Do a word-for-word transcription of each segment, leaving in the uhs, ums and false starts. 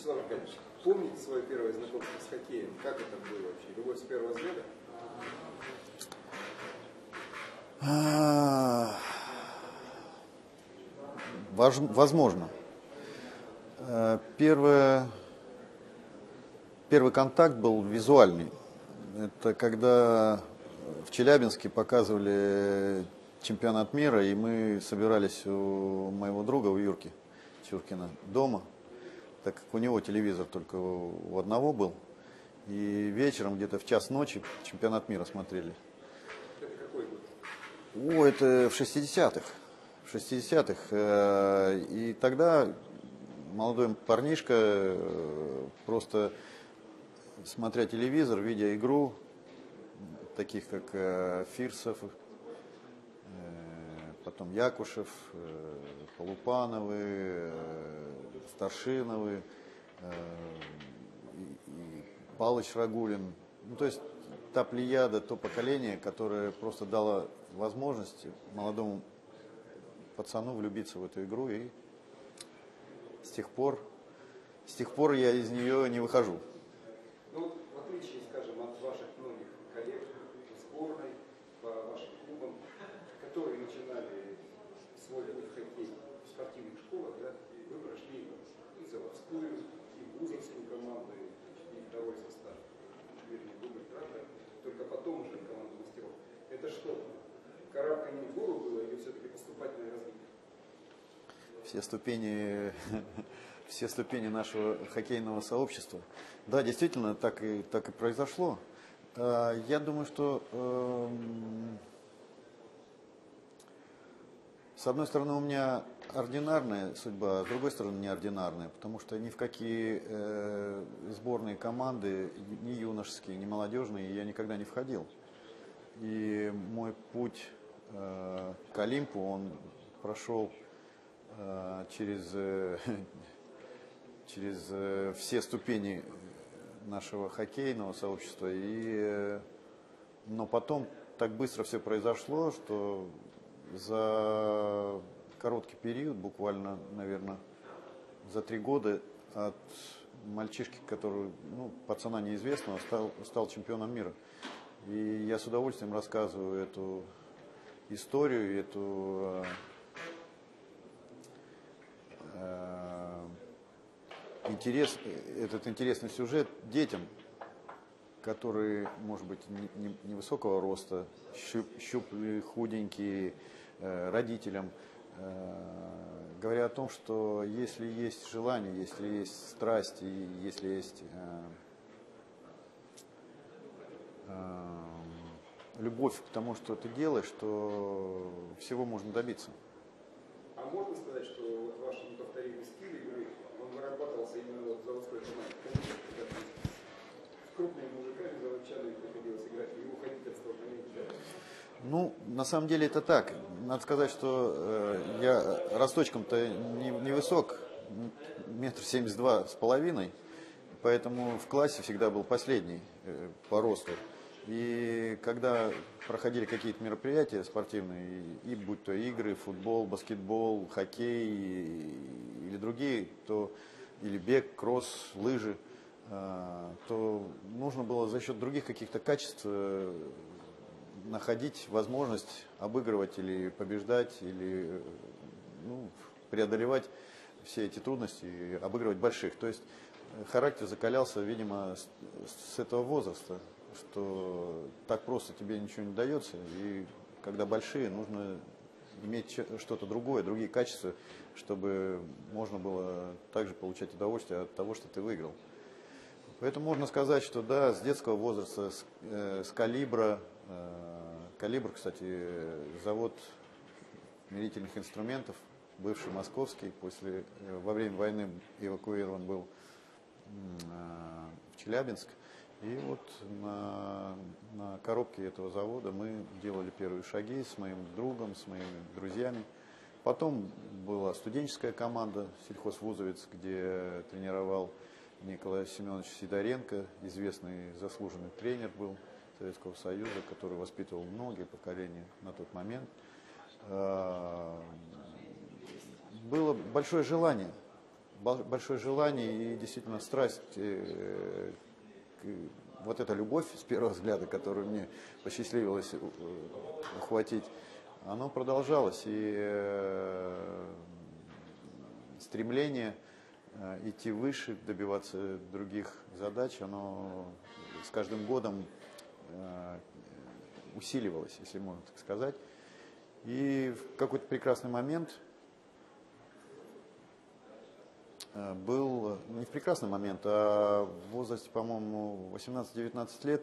Вячеслав Аркадьевич, помните свое первое знакомство с хоккеем? Как это было вообще? Любовь с первого взгляда? Возможно. Первое, первый контакт был визуальный. Это когда в Челябинске показывали чемпионат мира, и мы собирались у моего друга, у Юрки Чуркина, дома, так как у него телевизор только у одного был. И вечером где-то в час ночи чемпионат мира смотрели. Это какой год? О, это в шестидесятых. В шестидесятых. И тогда молодой парнишка, просто смотря телевизор, видя игру, таких как Фирсов, потом Якушев, Полупановы, Старшиновы, Палыч Рагулин. Ну, то есть та плеяда, то поколение, которое просто дало возможность молодому пацану влюбиться в эту игру, и с тех пор, с тех пор я из нее не выхожу. Ну, в отличие, скажем, от ваших многих коллег в сборной, по вашим клубам, которые начинали свой хоккей в спортивных школах, да, вы прошли и заводскую, и вузовскую команду, и второй состав, вернее, дубль «Трактор», только потом уже команду мастеров. Это что, карабканье в гору было или все-таки поступательное развитие? Все ступени, все ступени нашего хоккейного сообщества. Да, действительно, так и, так и произошло. Я думаю, что э, с одной стороны у меня ординарная судьба, а с другой стороны неординарная, потому что ни в какие э, сборные команды, ни юношеские, ни молодежные, я никогда не входил. И мой путь э, к Олимпу, он прошел э, через, э, через э, все ступени нашего хоккейного сообщества. И, э, но потом так быстро все произошло, что за короткий период, буквально, наверное, за три года от мальчишки, который, ну, пацана неизвестного, стал, стал чемпионом мира. И я с удовольствием рассказываю эту историю, эту э, интерес, этот интересный сюжет детям, которые, может быть, невысокого не, не роста, щуп, щуплые, худенькие, э, родителям, э, говоря о том, что если есть желание, если есть страсть, и если есть э, любовь к тому, что ты делаешь, что всего можно добиться. А можно сказать, что вот ваш неповторимый стиль игры, он вырабатывался именно вот в заводской команде? С крупными мужиками, заводчанами приходилось играть, и уходить от столкновения? Ну, на самом деле это так. Надо сказать, что э, я росточком-то невысок, не метр семьдесят два с половиной, поэтому в классе всегда был последний э, по росту. И когда проходили какие-то мероприятия спортивные, и, и будь то игры, футбол, баскетбол, хоккей и, или другие, то, или бег, кросс, лыжи, э, то нужно было за счет других каких-то качеств э, находить возможность обыгрывать или побеждать, или, ну, преодолевать все эти трудности и обыгрывать больших. То есть характер закалялся, видимо, с, с этого возраста, что так просто тебе ничего не дается, и когда большие, нужно иметь что-то другое, другие качества, чтобы можно было также получать удовольствие от того, что ты выиграл. Поэтому можно сказать, что да, с детского возраста, с, э, с калибра, э, калибр, кстати, завод мерительных инструментов, бывший московский, после, э, во время войны эвакуирован был э, в Челябинск. И вот на, на коробке этого завода мы делали первые шаги с моим другом, с моими друзьями. Потом была студенческая команда «Сельхозвузовец», где тренировал Николай Семенович Сидоренко, известный заслуженный тренер был Советского Союза, который воспитывал многие поколения на тот момент. Было большое желание большое желание и действительно страсть, вот эта любовь с первого взгляда, которую мне посчастливилось ухватить, оно продолжалось. И стремление идти выше, добиваться других задач, оно с каждым годом усиливалось, если можно так сказать. И в какой-то прекрасный момент был, не в прекрасный момент, а в возрасте, по-моему, восемнадцать-девятнадцать лет,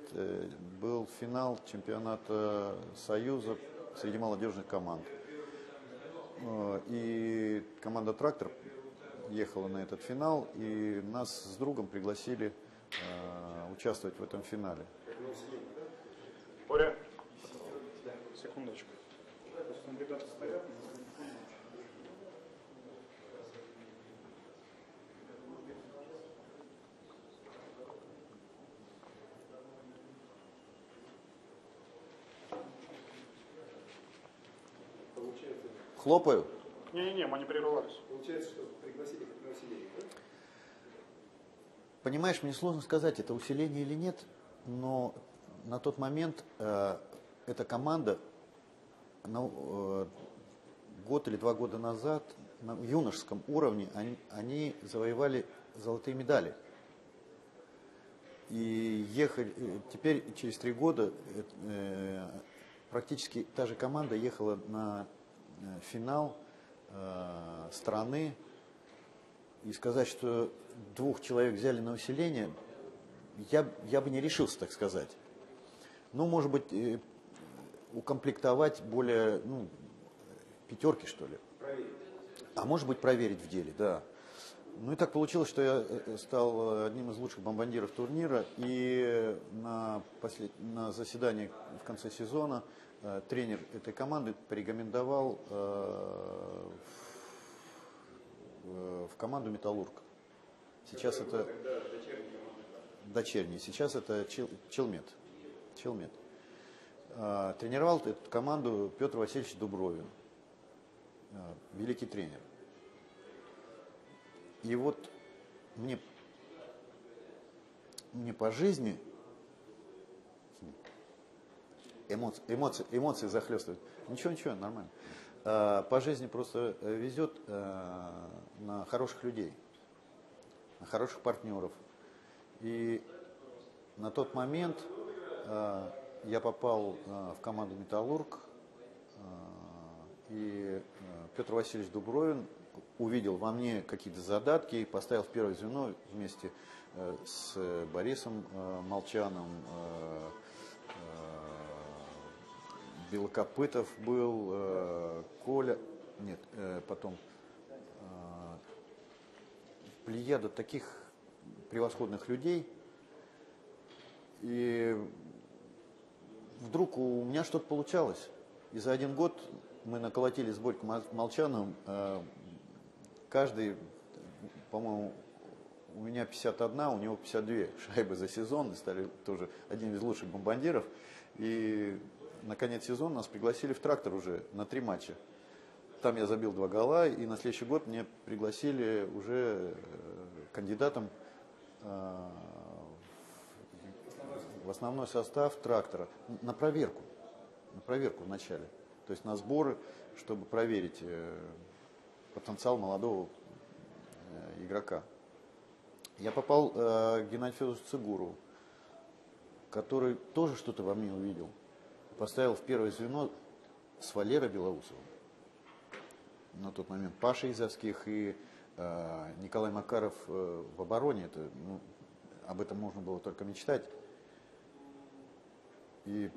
был финал чемпионата Союза среди молодежных команд. И команда «Трактор» ехала на этот финал, и нас с другом пригласили э, участвовать в этом финале. Боря, секундочку. Хлопаю? Не-не-не, мы не прерывались. Получается, что пригласили как на усиление, да? Понимаешь, мне сложно сказать, это усиление или нет, но на тот момент э, эта команда на, э, год или два года назад на юношеском уровне они, они завоевали золотые медали. И ехали, теперь через три года э, практически та же команда ехала на финал э, страны, и сказать, что двух человек взяли на усиление, я, я бы не решился, так сказать. Ну, может быть, э, укомплектовать более, ну, пятерки, что ли. Проверить. А может быть, проверить в деле, да. Ну и так получилось, что я стал одним из лучших бомбардиров турнира, и на, послед... на заседании в конце сезона тренер этой команды порекомендовал э, в, в команду «Металлург». Сейчас это, это... дочерний, сейчас это Чел... Челмет. Челмет. Э, тренировал эту команду Петр Васильевич Дубровин, э, великий тренер. И вот мне, мне по жизни... Эмоции, эмоции, эмоции захлестывают. Ничего, ничего, нормально. По жизни просто везет на хороших людей, на хороших партнеров. И на тот момент я попал в команду «Металлург», и Петр Васильевич Дубровин увидел во мне какие-то задатки и поставил в первое звено вместе с Борисом Молчаном. Белокопытов был, э, Коля, нет, э, потом э, плеяда таких превосходных людей. И вдруг у меня что-то получалось. И за один год мы наколотили с Борьком Молчаном, э, каждый, по-моему, у меня пятьдесят одна, у него пятьдесят две шайбы за сезон, и стали тоже одним из лучших бомбардиров. И на конец сезона нас пригласили в «Трактор» уже на три матча. Там я забил два гола, и на следующий год меня пригласили уже кандидатом в основной состав «Трактора» на проверку, на проверку в начале, то есть на сборы, чтобы проверить потенциал молодого игрока. Я попал к Геннадию Федоровичу Цыгурову, который тоже что-то во мне увидел. Поставил в первое звено с Валерой Белоусовым. На тот момент Паша Изовских и э, Николай Макаров э, в обороне. Это, ну, об этом можно было только мечтать. И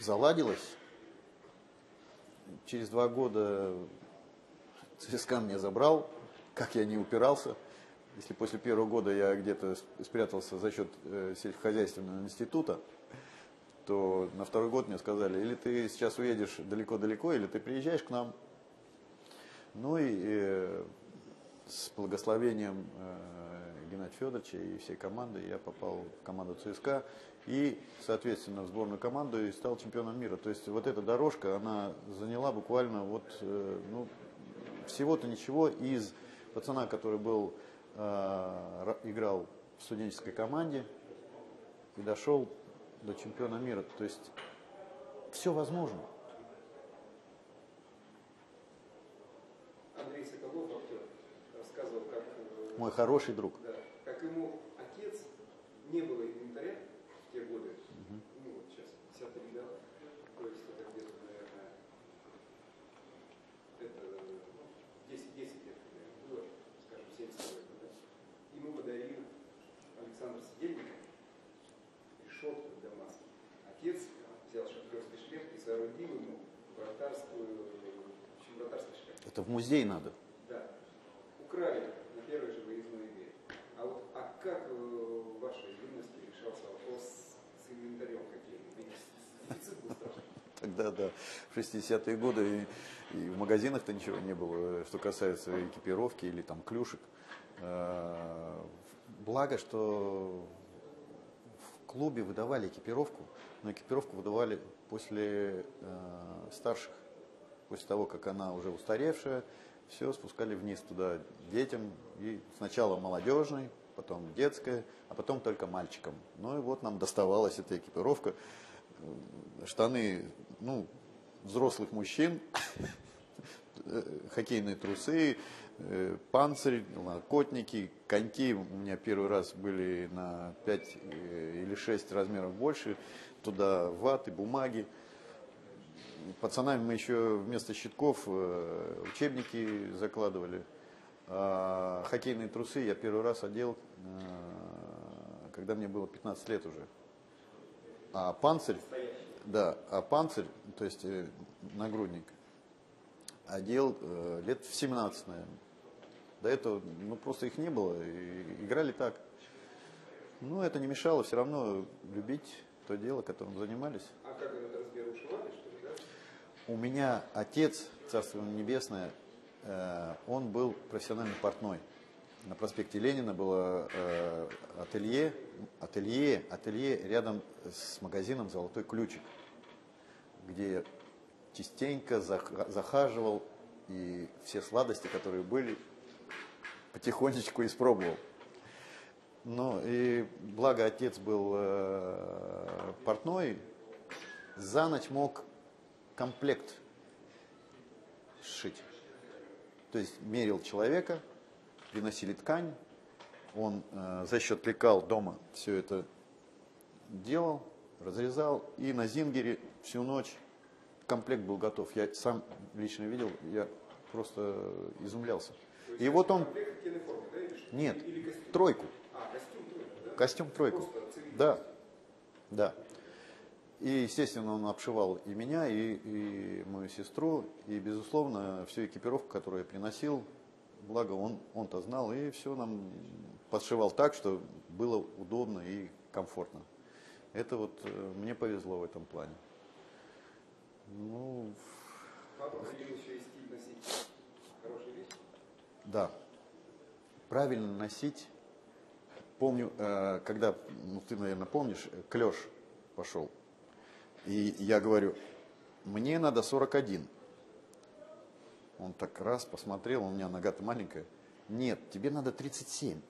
заладилось. Через два года ЦСКА меня забрал, как я не упирался. Если после первого года я где-то спрятался за счет э, сельскохозяйственного института, то на второй год мне сказали, или ты сейчас уедешь далеко-далеко, или ты приезжаешь к нам. Ну и э, с благословением э, Геннадия Федоровича и всей команды я попал в команду ЦСКА и, соответственно, в сборную команду и стал чемпионом мира. То есть вот эта дорожка, она заняла буквально вот, э, ну, всего-то ничего из пацана, который был, э, играл в студенческой команде и дошел до чемпиона мира. То есть все возможно. Андрей Соколов, актер, рассказывал, как... Мой хороший друг. Да, как ему отец, не было инвентаря в те годы, угу. Ну вот сейчас, пятьдесят три года, то есть это где-то, наверное, это десять лет, наверное, скажем, семьдесят лет. Да? Ему подарил Александр Сидельников решетку для маски. Отец взял шахтерский шлем и соорудил ему вратарскую, в общем, вратарский шлем. Это в музей надо? Да. Украли на первой же выездной игре. А вот а как в вашей юности решался вопрос с инвентарем каким-нибудь? Дефицит был страшный. Тогда, да, в шестидесятые годы и, и в магазинах-то ничего не было, что касается экипировки или там клюшек. Благо, что в клубе выдавали экипировку, но экипировку выдавали после э, старших. После того, как она уже устаревшая, все спускали вниз туда детям. И сначала молодежной, потом детская, а потом только мальчикам. Ну и вот нам доставалась эта экипировка. Штаны, ну, взрослых мужчин, хоккейные трусы, панцирь, локотники, коньки. У меня первый раз были на пять или шесть размеров больше. Туда ваты, бумаги. Пацанами мы еще вместо щитков учебники закладывали. А хоккейные трусы я первый раз одел, когда мне было пятнадцать лет уже. А панцирь, да, а панцирь, то есть нагрудник, одел лет в семнадцать, наверное. До этого, ну, просто их не было, и играли так. Но это не мешало все равно любить то дело, которым занимались. А как это разберу, шивали, что ли, да? У меня отец, царство ему небесное, он был профессиональный портной. На проспекте Ленина было э, ателье, ателье, ателье рядом с магазином «Золотой ключик», где я частенько захаживал и все сладости, которые были, потихонечку испробовал. Ну и благо отец был э, портной, за ночь мог комплект сшить. То есть мерил человека, приносили ткань, он э, за счет лекал дома все это делал, разрезал, и на зингере всю ночь комплект был готов. Я сам лично видел, я просто изумлялся. То есть, и вот он... Комплект, телефон, да, или что? Нет, или костюм? Тройку. А, костюм тройку, да? Костюм тройку, да. Да. И, естественно, он обшивал и меня, и, и мою сестру, и, безусловно, всю экипировку, которую я приносил. Благо он, он-то знал, и все нам подшивал так, что было удобно и комфортно. Это вот э, мне повезло в этом плане. Ну... Папа любил еще и стиль носить. Хорошая вещь? Да. Правильно носить. Помню, э, когда, ну ты, наверное, помнишь, клеш пошел. И я говорю, мне надо сорок один. Он так раз посмотрел, у меня нога-то маленькая. Нет, тебе надо тридцать семь.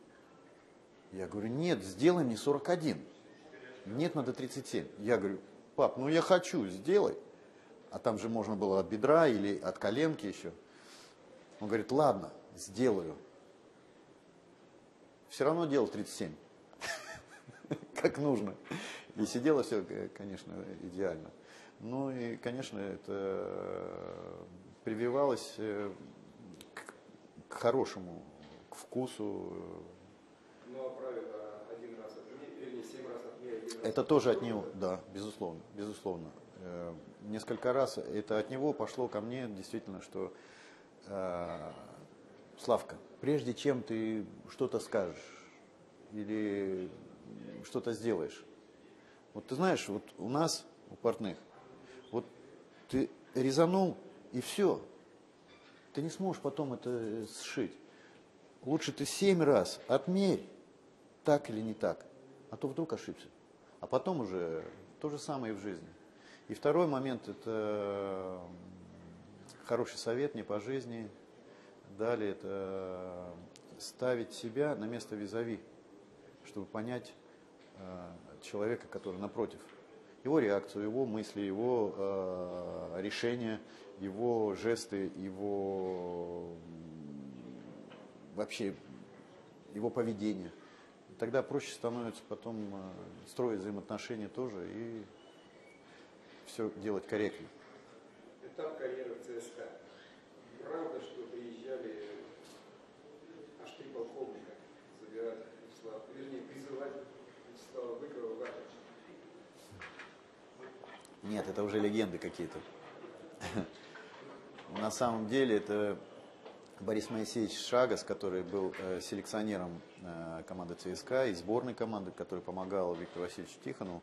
Я говорю, нет, сделай мне сорок один. Нет, надо тридцать семь. Я говорю, пап, ну я хочу, сделай. А там же можно было от бедра или от коленки еще. Он говорит, ладно, сделаю. Все равно делал тридцать семь. Как нужно. И сидело все, конечно, идеально. Ну и, конечно, это... прививалась к хорошему, к вкусу. Ну, а правило один раз отмерь, или семь раз отмерь, один раз. Это тоже от него, да, безусловно, безусловно. Несколько раз это от него пошло ко мне, действительно, что Славка, прежде чем ты что-то скажешь или что-то сделаешь, вот ты знаешь, вот у нас, у портных, вот ты резанул, и все. Ты не сможешь потом это сшить. Лучше ты семь раз отмерь, так или не так. А то вдруг ошибся. А потом уже то же самое и в жизни. И второй момент, это хороший совет мне по жизни. Далее это ставить себя на место визави, чтобы понять человека, который напротив. Его реакцию, его мысли, его э, решения, его жесты, его вообще его поведение. И тогда проще становится потом э, строить взаимоотношения тоже и все делать корректно. Этап карьеры в ЦСКА. Правда, что приезжали аж три полковника забирать Вячеслава, вернее, призывать Вячеслава Быкова в армию? Нет, это уже легенды какие-то. На самом деле это Борис Моисеевич Шагас, который был э, селекционером э, команды ЦСКА и сборной команды, который помогал Виктору Васильевичу Тихону.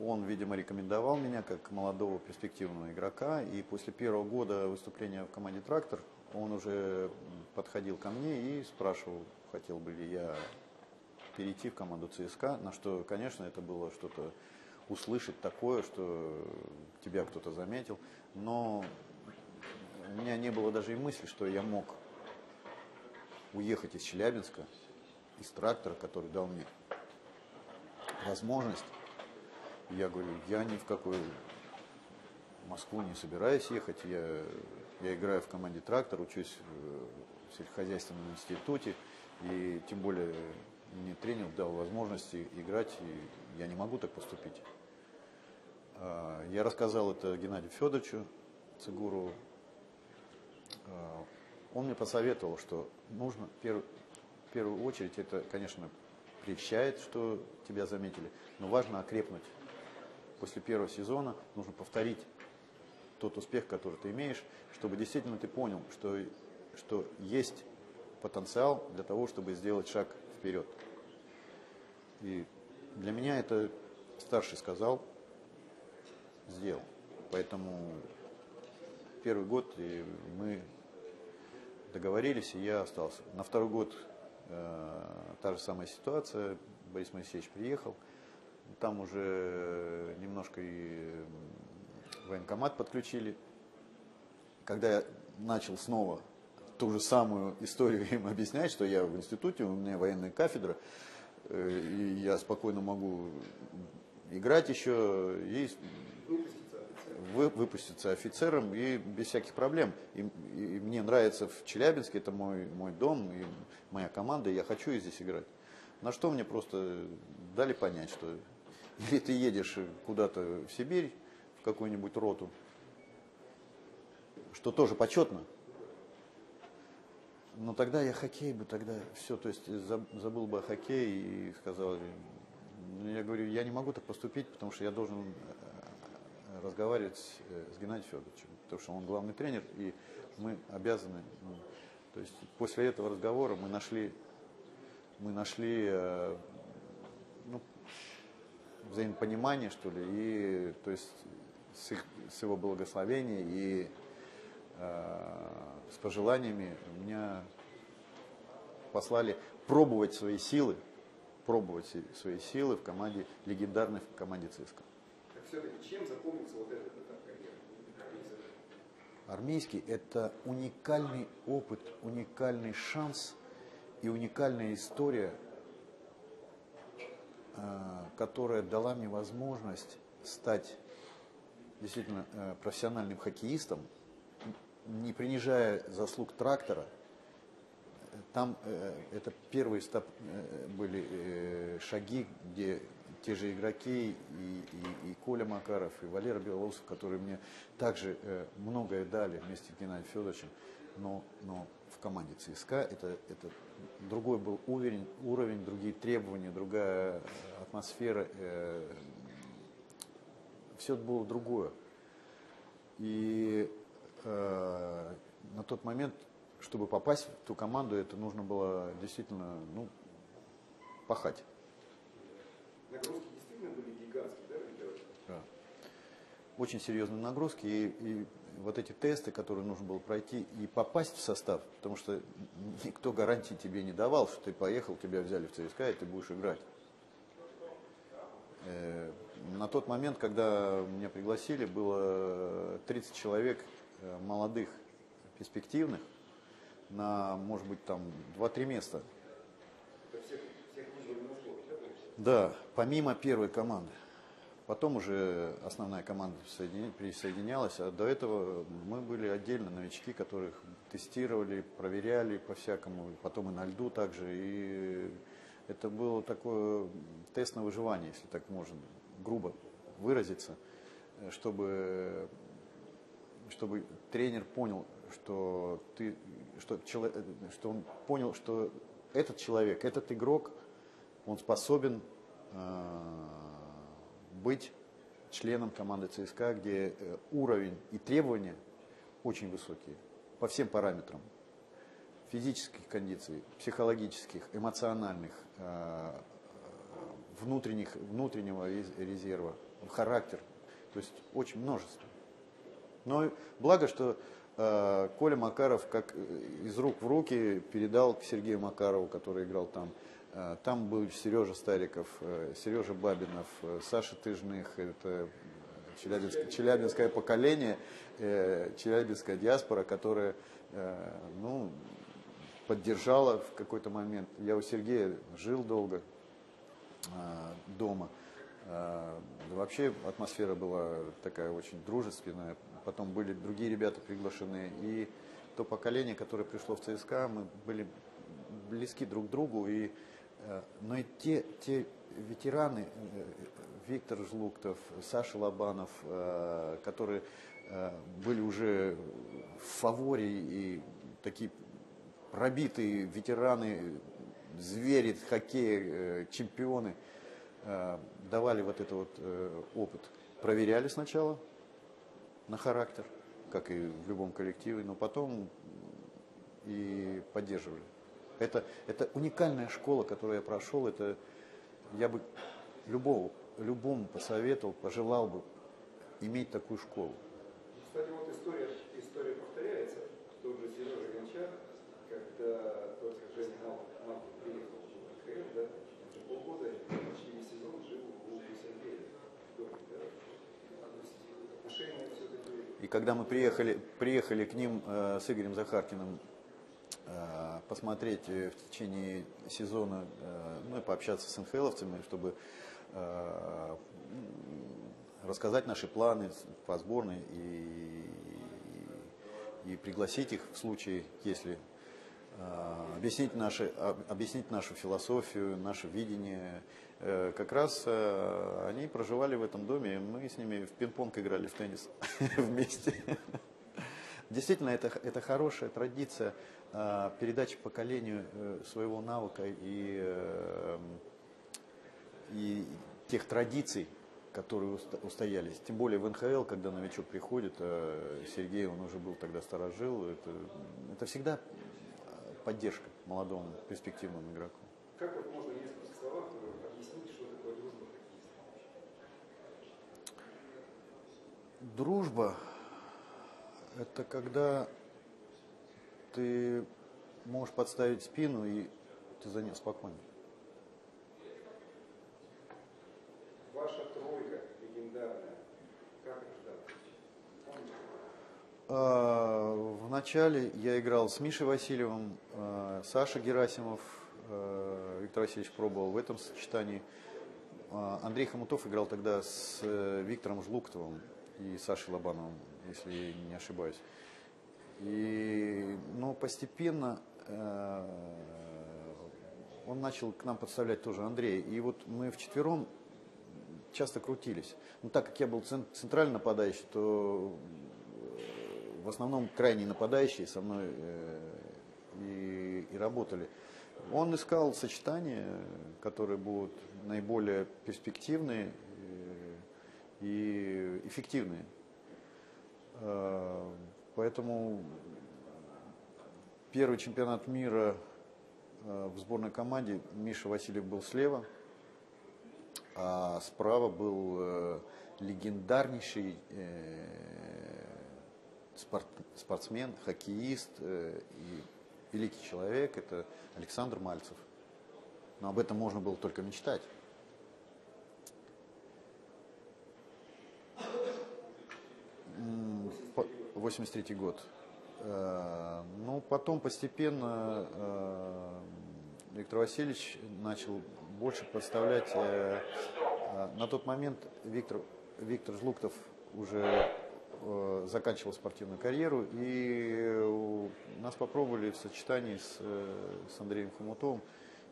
Он, видимо, рекомендовал меня как молодого перспективного игрока. И после первого года выступления в команде «Трактор» он уже подходил ко мне и спрашивал, хотел бы ли я перейти в команду ЦСКА. На что, конечно, это было что-то... услышать такое, что тебя кто-то заметил, но у меня не было даже и мысли, что я мог уехать из Челябинска, из «Трактора», который дал мне возможность. Я говорю, я ни в какую Москву не собираюсь ехать, я, я играю в команде «Трактор», учусь в сельскохозяйственном институте, и тем более мне тренер дал возможность играть, и я не могу так поступить. Я рассказал это Геннадию Федоровичу Цыгурову. Он мне посоветовал, что нужно, в первую очередь, это, конечно, прельщает, что тебя заметили, но важно окрепнуть. После первого сезона нужно повторить тот успех, который ты имеешь, чтобы действительно ты понял, что, что есть потенциал для того, чтобы сделать шаг вперед. И для меня это старший сказал, сделал. Поэтому первый год и мы договорились, и я остался. На второй год э, та же самая ситуация. Борис Моисеевич приехал. Там уже немножко и военкомат подключили. Когда я начал снова ту же самую историю им объяснять, что я в институте, у меня военная кафедра, и я спокойно могу играть еще и выпуститься офицером и без всяких проблем. И, и мне нравится в Челябинске, это мой, мой дом, и моя команда, и я хочу и здесь играть. На что мне просто дали понять, что или ты едешь куда-то в Сибирь, в какую-нибудь роту, что тоже почетно. Но тогда я хоккей бы тогда все, то есть забыл бы о хоккее и сказал, я говорю, я не могу так поступить, потому что я должен разговаривать с Геннадием Федоровичем, потому что он главный тренер, и мы обязаны. Ну, то есть после этого разговора мы нашли, мы нашли ну, взаимопонимание, что ли, и то есть с, их, с его благословения и с пожеланиями меня послали пробовать свои силы, пробовать свои силы в команде, легендарной в команде ЦСКА. Так все-таки чем запомнился вот этот этап карьеры? Армейский — это уникальный опыт, уникальный шанс и уникальная история, которая дала мне возможность стать действительно профессиональным хоккеистом, не принижая заслуг «Трактора». Там э, это первые стап, э, были э, шаги, где те же игроки, и, и, и Коля Макаров, и Валера Белоусов, которые мне также э, многое дали вместе с Геннадием Федоровичем, но, но в команде ЦСКА это, это другой был уверен, уровень, другие требования, другая атмосфера, э, все было другое. И на тот момент, чтобы попасть в ту команду, это нужно было действительно, ну, пахать. Нагрузки действительно были гигантские, да, ребята? Да. Очень серьезные нагрузки, и, и вот эти тесты, которые нужно было пройти и попасть в состав, потому что никто гарантии тебе не давал, что ты поехал, тебя взяли в ЦСКА, и ты будешь играть. Э, на тот момент, когда меня пригласили, было тридцать человек молодых, перспективных, на, может быть, там два-три места. Да, помимо первой команды. Потом уже основная команда присоединялась, а до этого мы были отдельно новички, которых тестировали, проверяли по-всякому, потом и на льду также. И это было такое тест на выживание, если так можно грубо выразиться, чтобы, чтобы тренер понял, что, ты, что, человек, что он понял, что этот человек, этот игрок, он способен... Э быть членом команды ЦСКА, где уровень и требования очень высокие по всем параметрам. Физических кондиций, психологических, эмоциональных, внутренних, внутреннего резерва, характер. То есть очень множество. Но благо, что Коля Макаров как из рук в руки передал к Сергею Макарову, который играл там. Там был Сережа Стариков, Сережа Бабинов, Саша Тыжных, это челябинское, челябинское поколение, челябинская диаспора, которая ну, поддержала в какой-то момент. Я у Сергея жил долго дома. Вообще атмосфера была такая очень дружественная. Потом были другие ребята приглашены. И то поколение, которое пришло в ЦСКА, мы были близки друг к другу. И но и те, те ветераны, Виктор Жлуктов, Саша Лобанов, которые были уже в фаворе и такие пробитые ветераны, звери, хоккея, чемпионы, давали вот этот вот опыт. Проверяли сначала на характер, как и в любом коллективе, но потом и поддерживали. Это, это уникальная школа, которую я прошел. Это я бы любого, любому посоветовал, пожелал бы иметь такую школу. Кстати, вот история, история повторяется. Тот же Сережа Гончар, когда только Женя Малков приехал в КХЛ, да, уже полгода, почти весь сезон жил в Лугу Сергея. И когда мы приехали, приехали к ним э, с Игорем Захаркиным, посмотреть в течение сезона, ну и пообщаться с эн эф эловцами, чтобы рассказать наши планы по сборной и, и пригласить их в случае, если объяснить, наши, объяснить нашу философию, наше видение. Как раз они проживали в этом доме, и мы с ними в пинг-понг играли, в теннис вместе. Действительно, это, это хорошая традиция э, передачи поколению э, своего навыка и, э, и тех традиций, которые устоялись. Тем более в эн ха эл, когда новичок приходит, э, Сергей, он уже был тогда старожил, это, это всегда поддержка молодому перспективному игроку. Как вот можно в нескольких словах объяснить, что такое дружба? Дружба... Это когда ты можешь подставить спину, и ты за нее спокойно. Ваша тройка легендарная. Как это а, вначале я играл с Мишей Васильевым, а, Саша Герасимов, а, Виктор Васильевич пробовал в этом сочетании. А, Андрей Хамутов играл тогда с а, Виктором Жлуктовым и Сашей Лобановым, если я не ошибаюсь. И, но постепенно э, он начал к нам подставлять тоже Андрея. И вот мы вчетвером часто крутились. Но так как я был центральный нападающий, то в основном крайние нападающие со мной э, и, и работали. Он искал сочетания, которые будут наиболее перспективные и эффективные. Поэтому первый чемпионат мира в сборной команде Миша Васильев был слева, а справа был легендарнейший спортсмен, хоккеист и великий человек, это Александр Мальцев. Но об этом можно было только мечтать. восемьдесят третий год. Ну, потом постепенно Виктор Васильевич начал больше подставлять. На тот момент Виктор, Виктор Жлуктов уже заканчивал спортивную карьеру, и нас попробовали в сочетании с, с Андреем Хамутовым.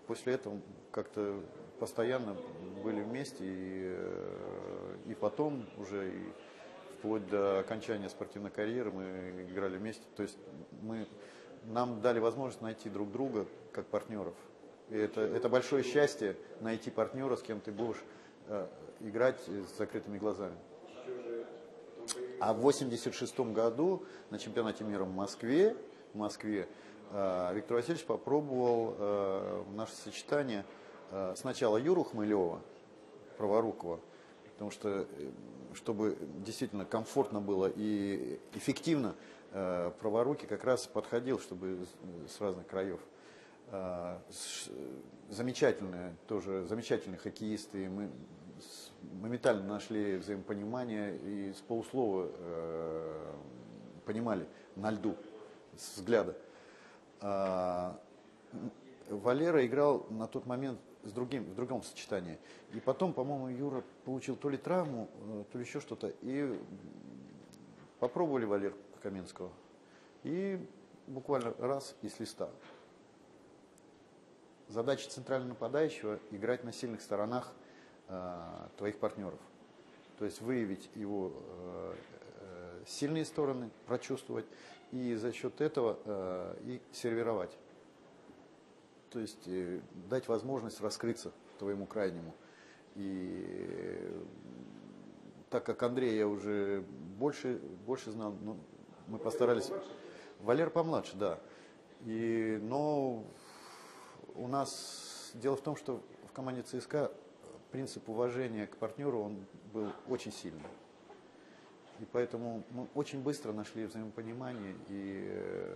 После этого как-то постоянно были вместе, и, и потом уже и вплоть до окончания спортивной карьеры мы играли вместе. То есть мы, нам дали возможность найти друг друга как партнеров. И это, это большое счастье — найти партнера, с кем ты будешь э, играть с закрытыми глазами. А в восемьдесят шестом году на чемпионате мира в Москве, в Москве э, Виктор Васильевич попробовал э, наше сочетание э, сначала Юру Хмылева, праворукого, потому что, чтобы действительно комфортно было и эффективно, э, праворукий как раз подходил, чтобы с разных краев. Э, с, замечательные, тоже замечательные хоккеисты, мы с, моментально нашли взаимопонимание и с полуслова э, понимали на льду, с взгляда. А, Валера играл на тот момент с другим, в другом сочетании. И потом, по-моему, Юра получил то ли травму, то ли еще что-то. И попробовали Валеру Каменского. И буквально раз и с листа. Задача центрального нападающего — играть на сильных сторонах э, твоих партнеров. То есть выявить его э, э, сильные стороны, прочувствовать, и за счет этого э, и сервировать. То есть э, дать возможность раскрыться твоему крайнему. И э, так как Андрея я уже больше, больше знал, ну, мы постарались... Валер помладше, да. И, но у нас... Дело в том, что в команде ЦСКА принцип уважения к партнеру, он был очень сильный. И поэтому мы очень быстро нашли взаимопонимание. И,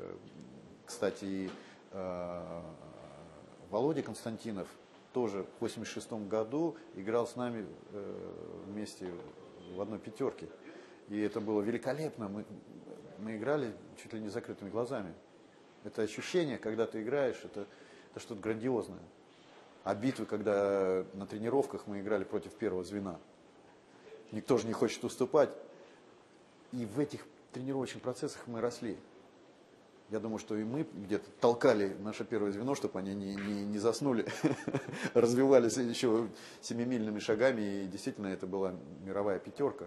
кстати, и, э, Володя Константинов тоже в восемьдесят шестом году играл с нами э, вместе в одной пятерке. И это было великолепно. Мы, мы играли чуть ли не закрытыми глазами. Это ощущение, когда ты играешь, это, это что-то грандиозное. А битвы, когда на тренировках мы играли против первого звена. Никто же не хочет уступать. И в этих тренировочных процессах мы росли. Я думаю, что и мы где-то толкали наше первое звено, чтобы они не, не, не заснули, развивались еще семимильными шагами. И действительно, это была мировая пятерка.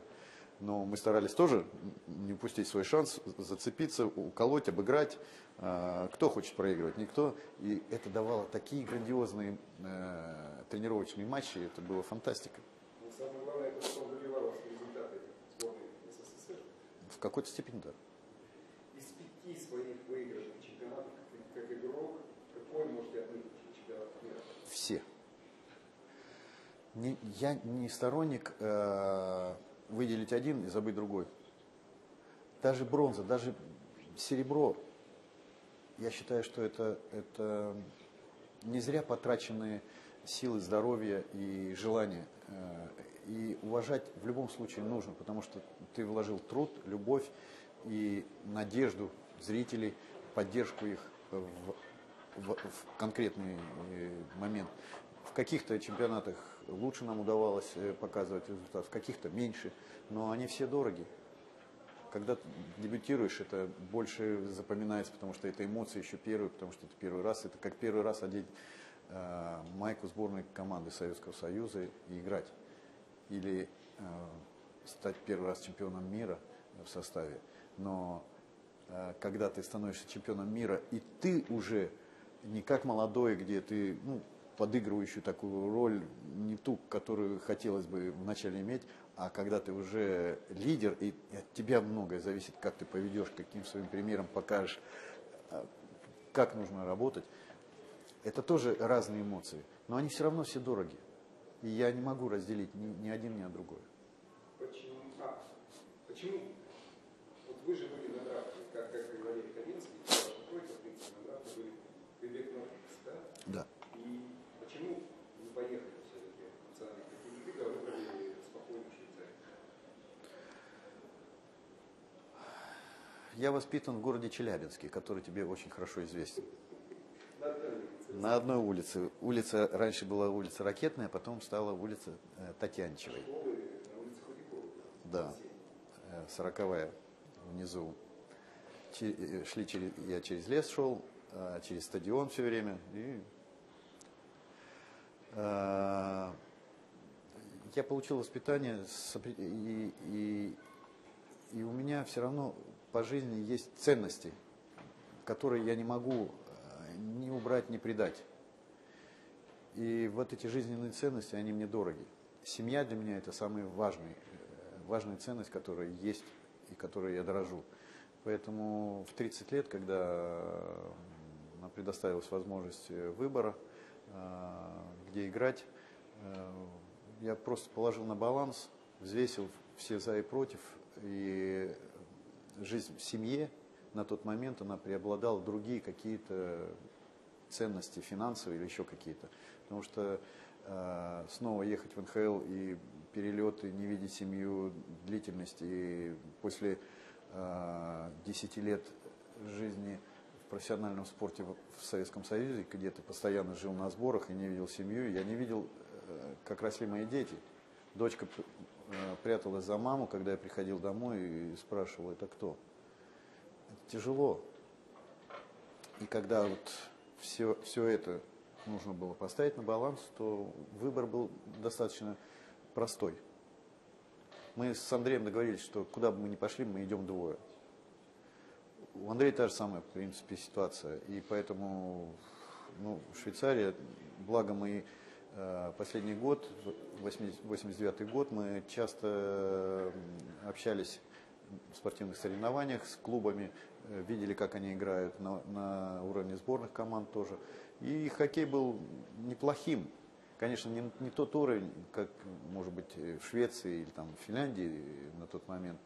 Но мы старались тоже не упустить свой шанс, зацепиться, уколоть, обыграть. Кто хочет проигрывать? Никто. И это давало такие грандиозные тренировочные матчи. Это было фантастика. Самое главное, это что добивалось результаты сборной СССР. В какой-то степени, да. Из пяти своих выигранных чемпионатов, как игрок, какой можете отметить чемпионат мира? Все. Не, я не сторонник э, выделить один и забыть другой. Даже бронза, даже серебро, я считаю, что это, это не зря потраченные силы, здоровье и желание. Э, и уважать в любом случае нужно, потому что ты вложил труд, любовь и надежду зрителей, поддержку их в, в, в конкретный момент. В каких-то чемпионатах лучше нам удавалось показывать результат, в каких-то меньше, но они все дороги. Когда ты дебютируешь, это больше запоминается, потому что это эмоции еще первые, потому что это первый раз. Это как первый раз одеть э, майку сборной команды Советского Союза и играть. Или э, стать первый раз чемпионом мира в составе. Но когда ты становишься чемпионом мира, и ты уже не как молодой, где ты, ну, подыгрывающий такую роль, не ту, которую хотелось бы вначале иметь, а когда ты уже лидер, и от тебя многое зависит, как ты поведешь, каким своим примером покажешь, как нужно работать. Это тоже разные эмоции, но они все равно все дороги. И я не могу разделить ни, ни один, ни другой. Почему? А, почему? Вы же были на тракторе, как, как говорили Каменский, в принципе, на тракторе были в век ноль, да? И почему вы поехали все-таки в национальный категорик, а выбрали спокойную Швейцарию? я воспитан в городе Челябинске, который тебе очень хорошо известен. На одной улице. Улица раньше была улица Ракетная, потом стала улица э, Татьянчевой. Да, сороковая внизу. Че, шли через, я через лес шел, э, через стадион все время. И, э, я получил воспитание, с, и, и, и у меня все равно по жизни есть ценности, которые я не могу ни убрать, ни предать. И вот эти жизненные ценности, они мне дороги. Семья для меня это самая важная, важная ценность, которая есть и которой я дорожу. Поэтому в тридцать лет, когда нам предоставилась возможность выбора, где играть, я просто положил на баланс, взвесил все за и против. И жизнь в семье на тот момент, она преобладала другие какие-то ценности финансовые или еще какие-то. Потому что э, снова ехать в эн ха эл и перелеты, не видеть семью, длительность. И после э, десяти лет жизни в профессиональном спорте в Советском Союзе, где ты постоянно жил на сборах и не видел семью, я не видел, э, как росли мои дети. Дочка э, пряталась за маму, когда я приходил домой и спрашивал, это кто? Тяжело. И когда вот все, все это нужно было поставить на баланс, то выбор был достаточно простой. Мы с Андреем договорились, что куда бы мы ни пошли, мы идем двое. У Андрея та же самая, в принципе, ситуация. И поэтому, ну, Швейцария, благо мы э, последний год, восемьдесят девятый год, мы часто общались в спортивных соревнованиях с клубами, видели, как они играют на, на уровне сборных команд тоже. И хоккей был неплохим. Конечно, не, не тот уровень, как, может быть, в Швеции или там, в Финляндии на тот момент,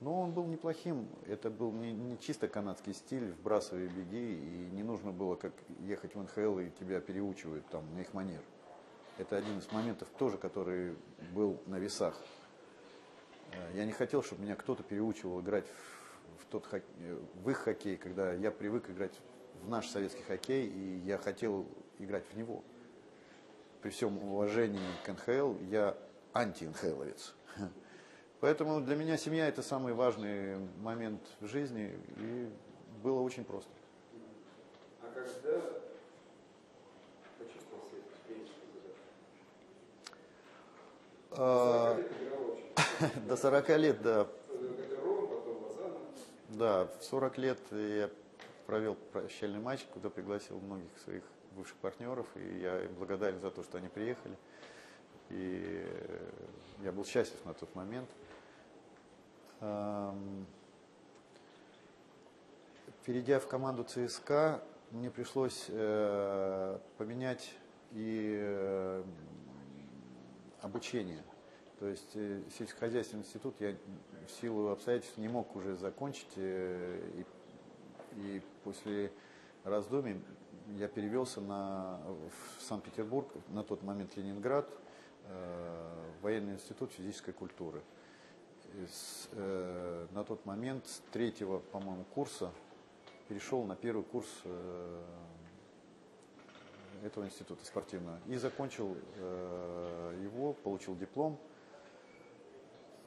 но он был неплохим. Это был не, не чисто канадский стиль, вбрасывай, беги, и не нужно было как ехать в эн ха эл и тебя переучивают там, на их манер. Это один из моментов тоже, который был на весах. Я не хотел, чтобы меня кто-то переучивал играть в, в, тот, в их хоккей, когда я привык играть в наш советский хоккей, и я хотел играть в него. При всем уважении к эн ха эл я анти-эн ха эловец. Поэтому для меня семья – это самый важный момент в жизни, и было очень просто. А когда почувствовал себя тренером? До сорока лет, да. Да, в сорок лет я провел прощальный матч, куда пригласил многих своих бывших партнеров. И я им благодарен за то, что они приехали. И я был счастлив на тот момент. Перейдя в команду ЦСКА, мне пришлось поменять и обучение. То есть сельскохозяйственный институт я в силу обстоятельств не мог уже закончить, и, и после раздумий я перевелся на, в Санкт-Петербург, на тот момент Ленинград, э, военный институт физической культуры. С, э, на тот момент с третьего, по-моему, курса перешел на первый курс э, этого института спортивного и закончил э, его, получил диплом.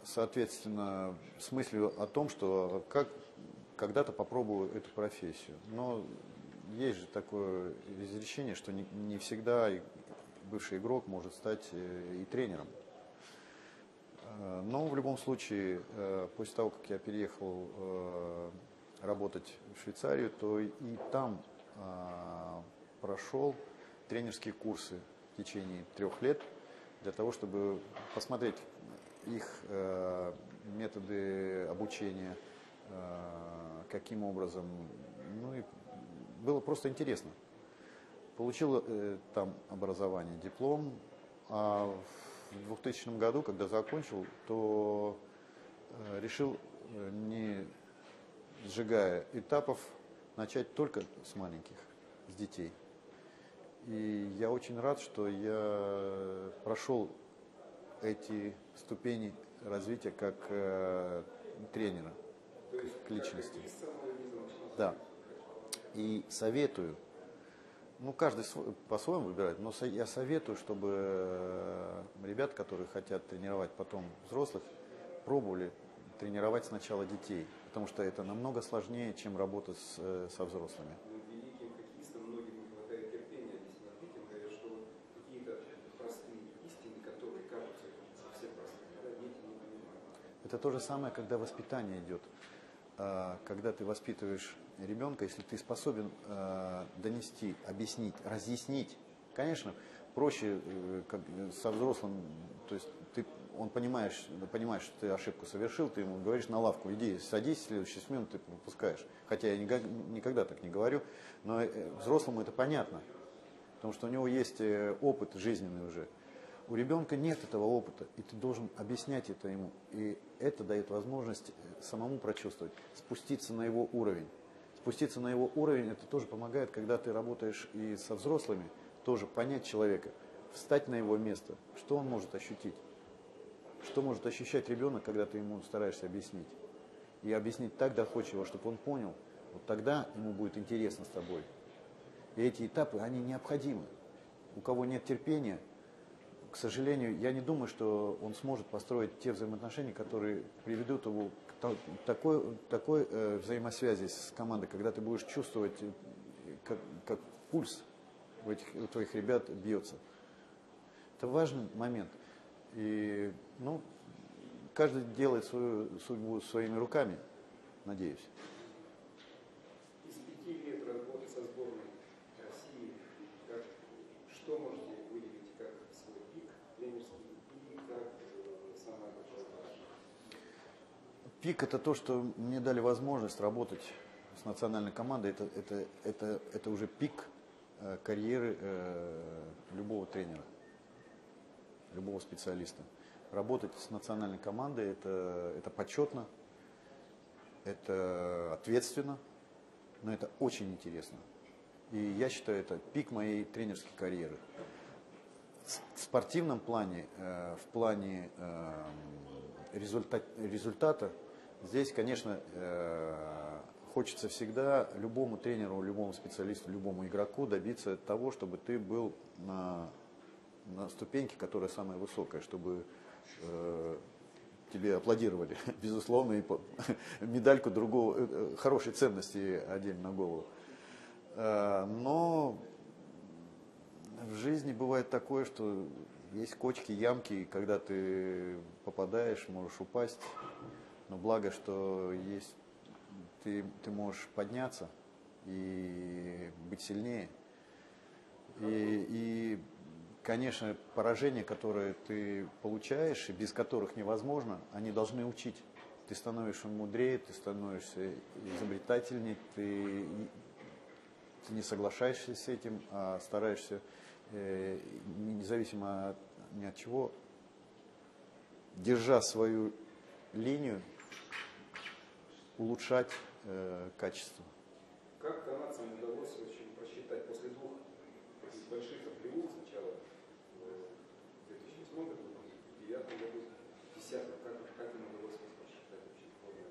Соответственно, с мыслью о том, что как когда-то попробую эту профессию. Но есть же такое изречение, что не, не всегда бывший игрок может стать и тренером. Но в любом случае, после того, как я переехал работать в Швейцарию, то и там прошел тренерские курсы в течение трех лет для того, чтобы посмотреть их э, методы обучения, э, каким образом, ну и было просто интересно. Получил э, там образование, диплом, а в двухтысячном году, когда закончил, то э, решил, не сжигая этапов, начать только с маленьких, с детей. И я очень рад, что я прошел эти ступени развития как э, тренера, то есть, к личности. Как Да. И советую, ну каждый по-своему выбирает, но я советую, чтобы ребят, которые хотят тренировать потом взрослых, пробовали тренировать сначала детей, потому что это намного сложнее, чем работа с, со взрослыми. Это то же самое, когда воспитание идет. Когда ты воспитываешь ребенка, если ты способен донести, объяснить, разъяснить, конечно, проще как со взрослым, то есть ты, он понимаешь, понимаешь, что ты ошибку совершил, ты ему говоришь на лавку, иди, садись, в следующую смену ты пропускаешь. Хотя я никогда так не говорю, но взрослому это понятно, потому что у него есть опыт жизненный уже. У ребенка нет этого опыта, и ты должен объяснять это ему. И это дает возможность самому прочувствовать, спуститься на его уровень. Спуститься на его уровень, это тоже помогает, когда ты работаешь и со взрослыми, тоже понять человека, встать на его место, что он может ощутить, что может ощущать ребенок, когда ты ему стараешься объяснить. И объяснить так доходчиво, чтобы он понял, вот тогда ему будет интересно с тобой. И эти этапы, они необходимы. У кого нет терпения, к сожалению, я не думаю, что он сможет построить те взаимоотношения, которые приведут его к такой, такой э, взаимосвязи с командой, когда ты будешь чувствовать, как, как пульс у, этих, у твоих ребят бьется. Это важный момент. И, ну, каждый делает свою судьбу своими руками, надеюсь. Из пяти лет работы со сборной России, как, что может пик — это то, что мне дали возможность работать с национальной командой. Это, это, это, это уже пик э, карьеры э, любого тренера, любого специалиста. Работать с национальной командой это, – это почетно, это ответственно, но это очень интересно. И я считаю, это пик моей тренерской карьеры. В спортивном плане, э, в плане э, результат, результата, здесь, конечно, э, хочется всегда любому тренеру, любому специалисту, любому игроку добиться того, чтобы ты был на, на ступеньке, которая самая высокая, чтобы э, тебе аплодировали, безусловно, и по, медальку другого, э, хорошей ценности одели на голову. Э, но в жизни бывает такое, что есть кочки, ямки, и когда ты попадаешь, можешь упасть. Но благо, что есть, ты, ты можешь подняться и быть сильнее. И, и, конечно, поражения, которые ты получаешь, и без которых невозможно, они должны учить. Ты становишься мудрее, ты становишься изобретательнее, ты, ты не соглашаешься с этим, а стараешься, э, независимо от, ни от чего, держа свою линию, улучшать э, качество. Как канадцам удалось очень просчитать после двух больших априоров, сначала в две тысячи восьмом году, в две тысячи девятом году, в две тысячи десятом, как, как им удалось просчитать вообще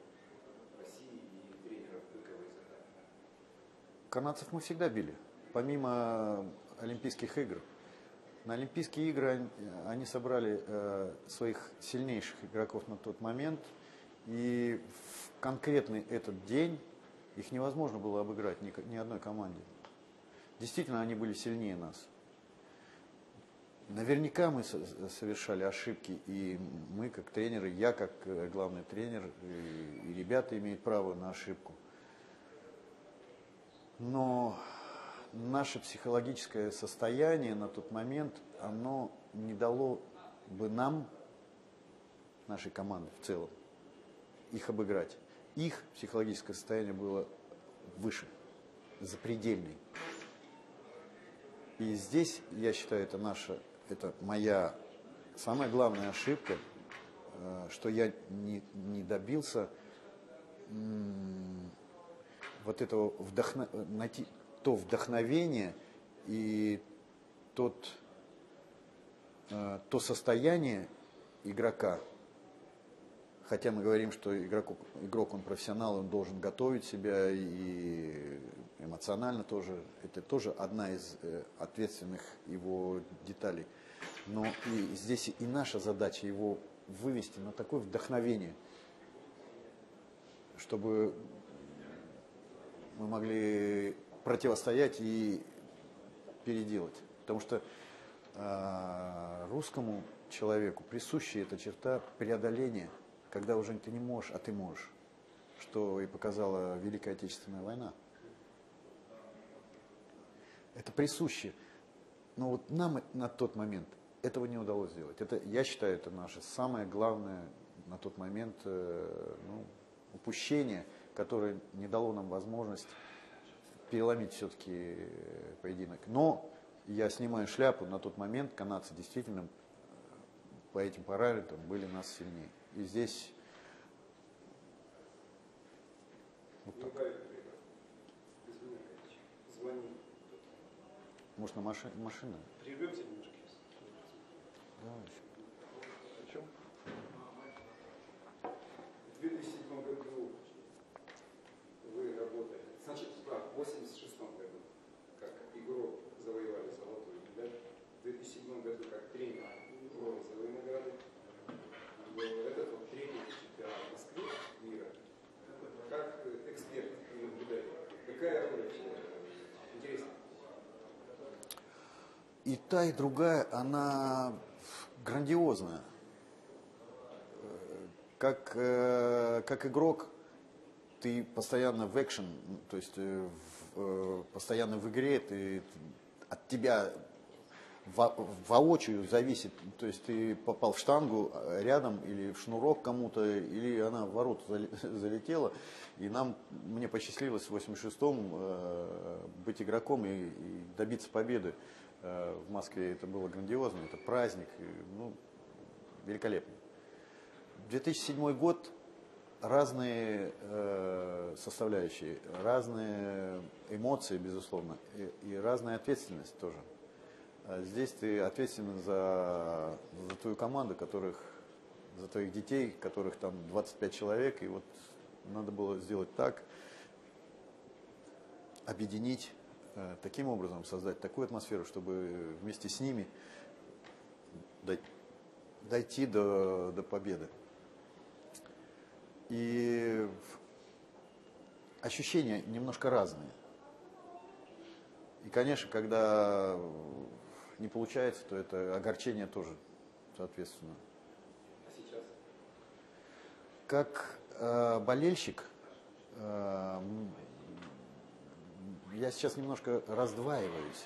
России и тренеров быковой задачи? Канадцев мы всегда били, помимо Олимпийских игр. На Олимпийские игры они собрали э, своих сильнейших игроков на тот момент. И в конкретный этот день их невозможно было обыграть ни, ни одной команде. Действительно, они были сильнее нас. Наверняка мы совершали ошибки. И мы, как тренеры, я, как главный тренер, и, и ребята имеют право на ошибку. Но наше психологическое состояние на тот момент, оно не дало бы нам, нашей команды в целом, их обыграть. Их психологическое состояние было выше, запредельное. И здесь, я считаю, это наша, это моя самая главная ошибка, что я не, не добился вот этого вдохновения, то вдохновение и тот, э, то состояние игрока, хотя мы говорим, что игроку, игрок, он профессионал, он должен готовить себя и эмоционально тоже. Это тоже одна из ответственных его деталей. Но и здесь и наша задача его вывести на такое вдохновение, чтобы мы могли противостоять и переделать. Потому что э, русскому человеку присуща эта черта преодоления, когда уже ты не можешь, а ты можешь, что и показала Великая Отечественная война. Это присуще. Но вот нам на тот момент этого не удалось сделать. Это, я считаю, это наше самое главное на тот момент э, ну, упущение, которое не дало нам возможность переломить все-таки поединок. Но я снимаю шляпу, на тот момент канадцы действительно по этим параметрам были нас сильнее. И здесь вот так. Может, на маши... машину? Прервемся немножко. Давай. О чем? В две тысячи седьмом году вы работали. Значит, в восемьдесят шестом году как игрок завоевали золотую медаль. В две тысячи седьмом году как тренер бронзовые награды. Этот вот тренер чемпионат Москвы, мира. Как эксперт и наблюдатель. Какая роль? Интересно. И та, и другая, она грандиозная. Как, как игрок, ты постоянно в экшен, то есть в, постоянно в игре, ты, от тебя во, воочию зависит, то есть ты попал в штангу рядом или в шнурок кому-то, или она в ворот залетела. И нам, мне посчастливилось в восемьдесят шестом быть игроком и, и добиться победы. В Москве это было грандиозно, это праздник, ну, великолепно. две тысячи седьмой год, разные э, составляющие, разные эмоции, безусловно, и, и разная ответственность тоже. Здесь ты ответственен за, за твою команду, которых, за твоих детей, которых там двадцать пять человек, и вот надо было сделать так, объединить. Таким образом создать такую атмосферу, чтобы вместе с ними дойти до, до победы. И ощущения немножко разные. И, конечно, когда не получается, то это огорчение тоже, соответственно. А сейчас? Как э, болельщик... Э, Я сейчас немножко раздваиваюсь,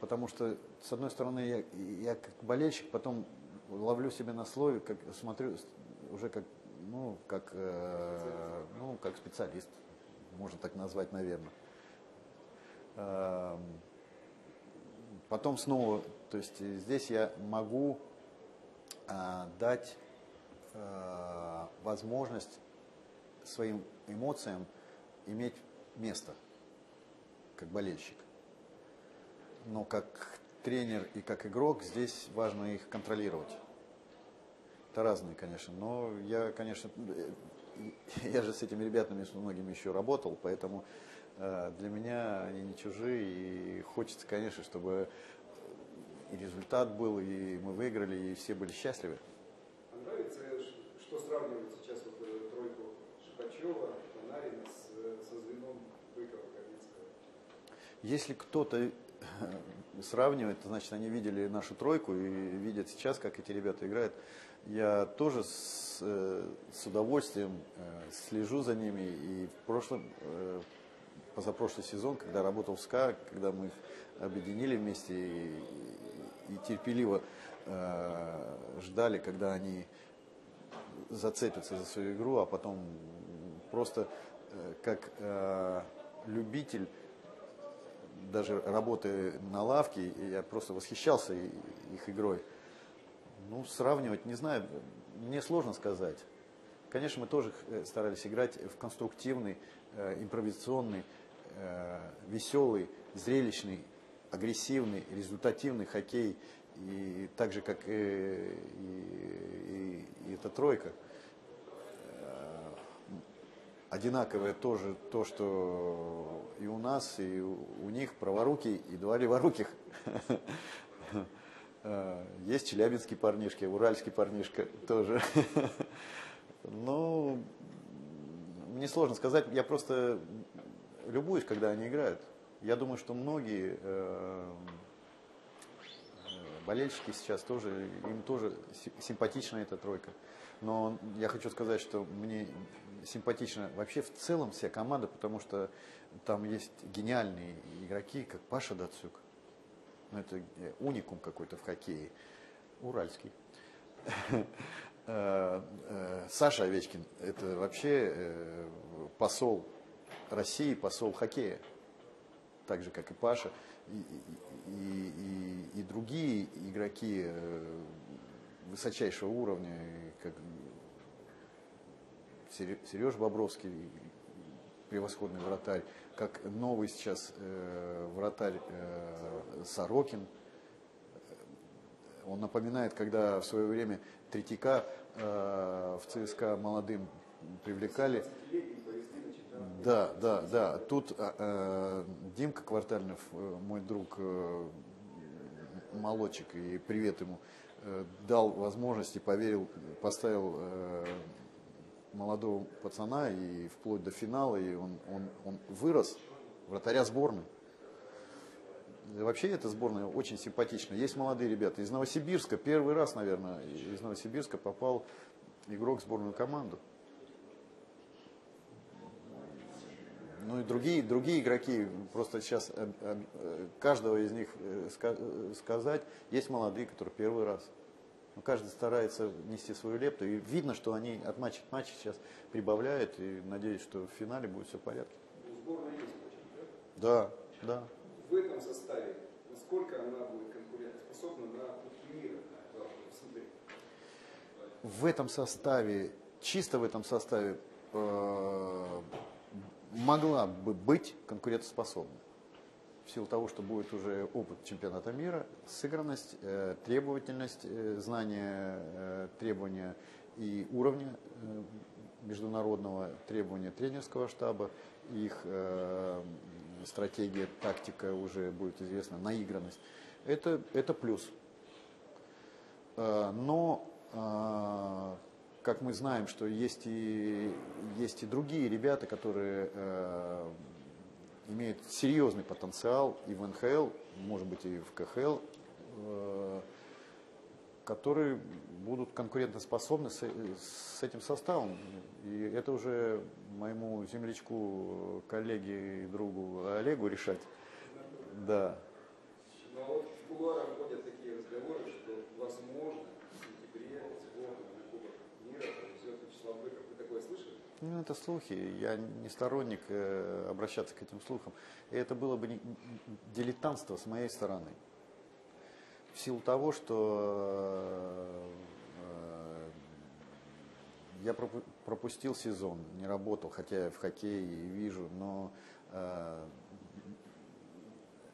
потому что, с одной стороны, я, я как болельщик, потом ловлю себя на слове, как, смотрю уже как, ну, как, э, ну, как специалист, можно так назвать, наверное. Э, потом снова, то есть здесь я могу э, дать э, возможность своим эмоциям иметь место, как болельщик. Но как тренер и как игрок здесь важно их контролировать. Это разные, конечно, но я, конечно, я же с этими ребятами, с многими еще работал, поэтому для меня они не чужие, и хочется, конечно, чтобы и результат был, и мы выиграли, и все были счастливы. Нравится, что сравнивать сейчас вот тройку Шипачева, Панарина с... Если кто-то сравнивает, значит, они видели нашу тройку и видят сейчас, как эти ребята играют. Я тоже с, с удовольствием слежу за ними. И в прошлом, позапрошлый сезон, когда работал в ЦСКА, когда мы их объединили вместе и, и терпеливо ждали, когда они зацепятся за свою игру, а потом просто как любитель... Даже работы на лавке, я просто восхищался их игрой. Ну, сравнивать, не знаю, мне сложно сказать. Конечно, мы тоже старались играть в конструктивный, э, импровизационный, э, веселый, зрелищный агрессивный, результативный хоккей, и так же, как и, и, и эта тройка, одинаковое тоже то, что и у нас, и у них, праворуки и два леворуких. Есть челябинский парнишка, уральский парнишка тоже. Ну, мне сложно сказать, я просто любуюсь, когда они играют. Я думаю, что многие болельщики сейчас тоже, им тоже симпатична эта тройка. Но я хочу сказать, что мне симпатична вообще в целом вся команда, потому что там есть гениальные игроки, как Паша Дацюк. Ну, это уникум какой-то в хоккее, уральский. Саша Овечкин – это вообще посол России, посол хоккея, так же, как и Паша. И, и, и, и другие игроки высочайшего уровня, как Сережа Бобровский, превосходный вратарь, как новый сейчас э, вратарь э, Сорокин. Он напоминает, когда в свое время Третьяка э, в ЦСКА молодым привлекали. Да, да, да. Тут э, Димка Квартальнов, мой друг, э, молодчик, и привет ему, э, дал возможность и поверил, поставил... Э, молодого пацана, и вплоть до финала, и он, он, он вырос вратаря сборной. И вообще эта сборная очень симпатична. Есть молодые ребята из Новосибирска. Первый раз, наверное, из Новосибирска попал игрок в сборную команду. Ну и другие, другие игроки, просто сейчас каждого из них сказать, есть молодые, которые первый раз. Каждый старается нести свою лепту. И видно, что они от матча к матчу сейчас прибавляют. И надеюсь, что в финале будет все в порядке. Сборная есть, да? Да, да. В этом составе насколько она будет конкурентоспособна на Кубке мира? В этом составе, чисто в этом составе, э, могла бы быть конкурентоспособна. В силу того, что будет уже опыт чемпионата мира, сыгранность, э, требовательность, э, знание э, требования и уровня э, международного, требования тренерского штаба, их э, стратегия, тактика уже будет известна, наигранность. Это, это плюс. Э, но, э, как мы знаем, что есть и, есть и другие ребята, которые... Э, имеет серьезный потенциал и в эн ха эл, может быть, и в ка ха эл, э, которые будут конкурентоспособны с, с этим составом. И это уже моему землячку, коллеге и другу Олегу решать. Да. Но вот в кулуарах ходят такие разговоры, что возможно в сентябре сборная на Кубок мира повезет Вячеслав Быков. Вы такое слышали? Ну, это слухи, я не сторонник э, обращаться к этим слухам. И это было бы не, дилетантство с моей стороны. В силу того, что э, я пропу пропустил сезон, не работал, хотя я в хоккее и вижу, но э,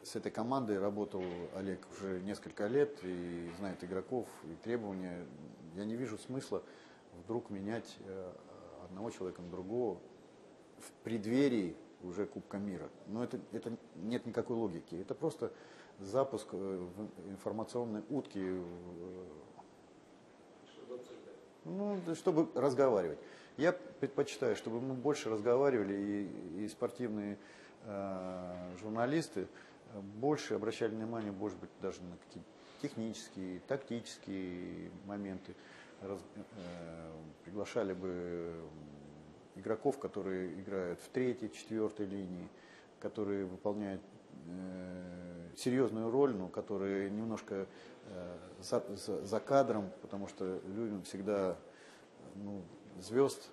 с этой командой работал Олег уже несколько лет и знает игроков и требования. Я не вижу смысла вдруг менять... Э, одного человека на другого в преддверии уже Кубка мира. Но это, это нет никакой логики. Это просто запуск информационной утки, чтобы, ну, чтобы разговаривать. Я предпочитаю, чтобы мы больше разговаривали, и, и спортивные э, журналисты больше обращали внимание, может быть, даже на какие-то технические, тактические моменты. Раз, э, приглашали бы игроков, которые играют в третьей, четвертой линии, которые выполняют э, серьезную роль, но которые немножко э, за, за, за кадром, потому что людям всегда, ну, звезд,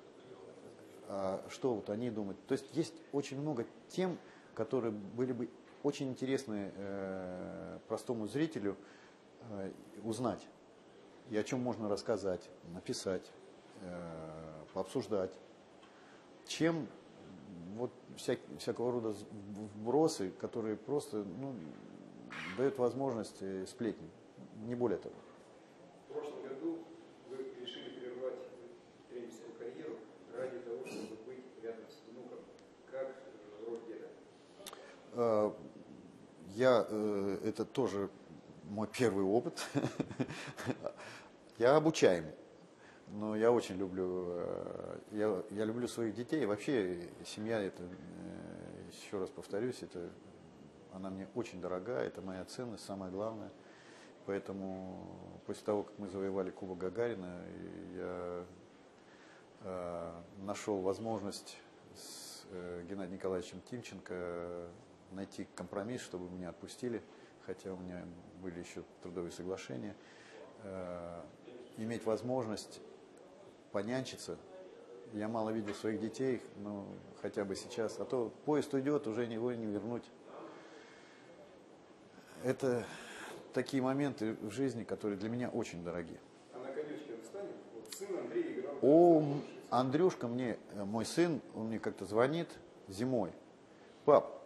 а что вот они думают. То есть есть очень много тем, которые были бы очень интересны э, простому зрителю э, узнать. И о чем можно рассказать, написать, э, пообсуждать. Чем вот вся, всякого рода вбросы, которые просто, ну, дает возможность сплетни, не более того. В прошлом году вы решили прервать тренерскую карьеру ради того, чтобы быть рядом с внуком. Как роль деда? Я, это тоже мой первый опыт. Я обучаемый. Но я очень люблю, я, я люблю своих детей. Вообще семья, это, еще раз повторюсь, это, она мне очень дорога, это моя ценность, самое главное. Поэтому после того, как мы завоевали Кубок Гагарина, я э, нашел возможность с э, Геннадием Николаевичем Тимченко найти компромисс, чтобы меня отпустили, хотя у меня были еще трудовые соглашения, э, иметь возможность понянчиться. Я мало видел своих детей, но хотя бы сейчас. А то поезд уйдет, уже его не вернуть. Это такие моменты в жизни, которые для меня очень дороги. А на конечке он встанет? Вот сын Андрей играл. О, Андрюшка мне, мой сын, он мне как-то звонит зимой. Пап,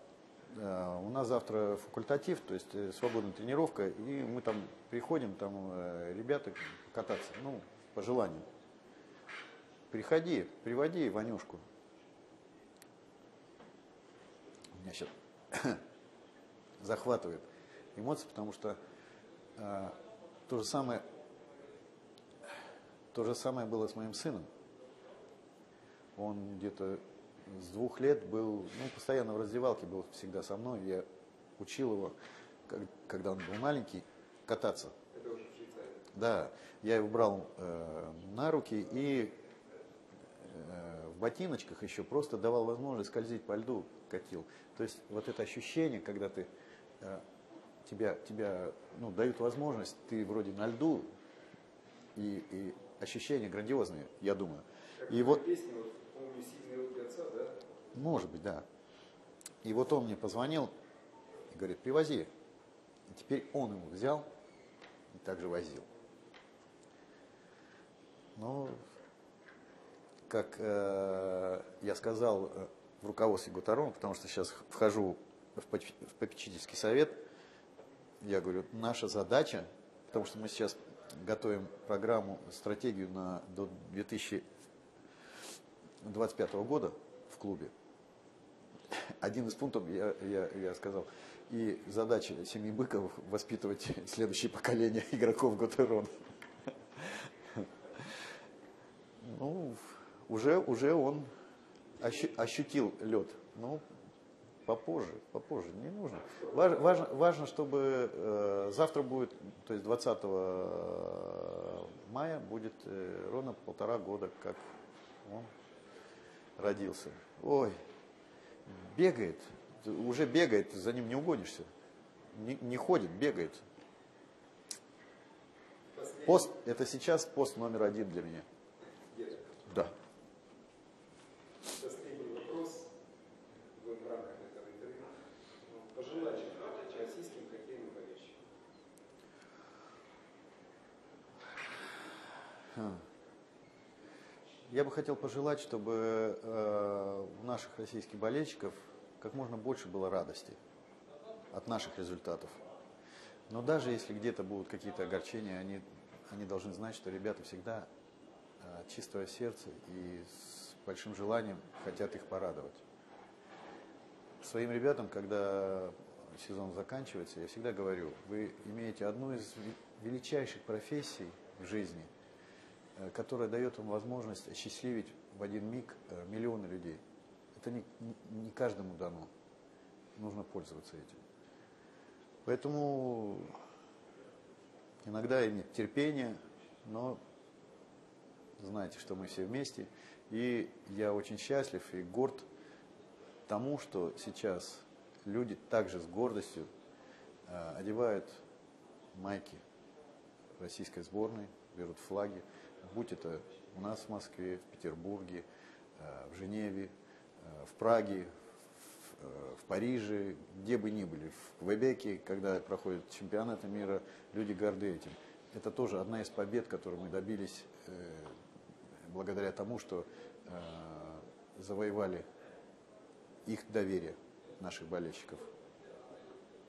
у нас завтра факультатив, то есть свободная тренировка, и мы там приходим, там ребята кататься, ну, по желанию. Приходи, приводи Ванюшку. У меня сейчас захватывает эмоции, потому что э, то же самое, то же самое было с моим сыном. Он где-то с двух лет был, ну, постоянно в раздевалке был всегда со мной. Я учил его, как, когда он был маленький, кататься. Это уже в Швейцарии. Да, я его брал э, на руки и в ботиночках еще просто давал возможность скользить по льду, катил. То есть вот это ощущение, когда ты, тебя, тебя ну, дают возможность, ты вроде на льду, и, и ощущения грандиозные, я думаю. Как и вот, песня, вот, помню, «Сильные руки отца», да? Может быть, да. И вот он мне позвонил и говорит, привози. И теперь он его взял и также возил. Но... Как э, я сказал в руководстве Готтерона, потому что сейчас вхожу в попечительский совет, я говорю, наша задача, потому что мы сейчас готовим программу, стратегию на, до две тысячи двадцать пятого года в клубе. Один из пунктов, я, я, я сказал, и задача семьи Быковых воспитывать следующее поколение игроков Готтерона. Ну... Уже, уже он ощу, ощутил лед, но попозже, попозже, не нужно. Важ, важно, важно, чтобы э, завтра будет, то есть двадцатого мая будет э, ровно полтора года, как он родился. Ой, бегает, уже бегает, за ним не угонишься, не, не ходит, бегает. Пост, это сейчас пост номер один для меня. Да. Я бы хотел пожелать, чтобы э, у наших российских болельщиков как можно больше было радости от наших результатов. Но даже если где-то будут какие-то огорчения, они, они должны знать, что ребята всегда э, от чистого сердца и с большим желанием хотят их порадовать. Своим ребятам, когда сезон заканчивается, я всегда говорю, вы имеете одну из величайших профессий в жизни, которая дает вам возможность осчастливить в один миг миллионы людей. Это не, не каждому дано. Нужно пользоваться этим. Поэтому иногда иметь терпение, но знаете, что мы все вместе. И я очень счастлив и горд тому, что сейчас люди также с гордостью одевают майки российской сборной, берут флаги. Будь это у нас в Москве, в Петербурге, в Женеве, в Праге, в Париже, где бы ни были, в Квебеке, когда проходят чемпионаты мира, люди горды этим. Это тоже одна из побед, которую мы добились благодаря тому, что завоевали их доверие, наших болельщиков.